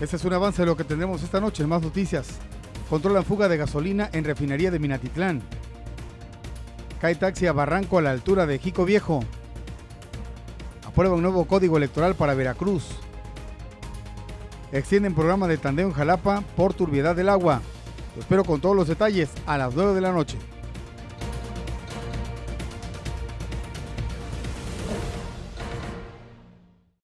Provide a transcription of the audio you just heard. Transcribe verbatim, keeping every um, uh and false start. Este es un avance de lo que tendremos esta noche. Más noticias. Controlan fuga de gasolina en refinería de Minatitlán. Cae taxi a barranco a la altura de Xico Viejo. Aprueba un nuevo Código Electoral para Veracruz. Extienden programa de tandeo en Xalapa por turbiedad del agua. Lo espero con todos los detalles a las nueve de la noche.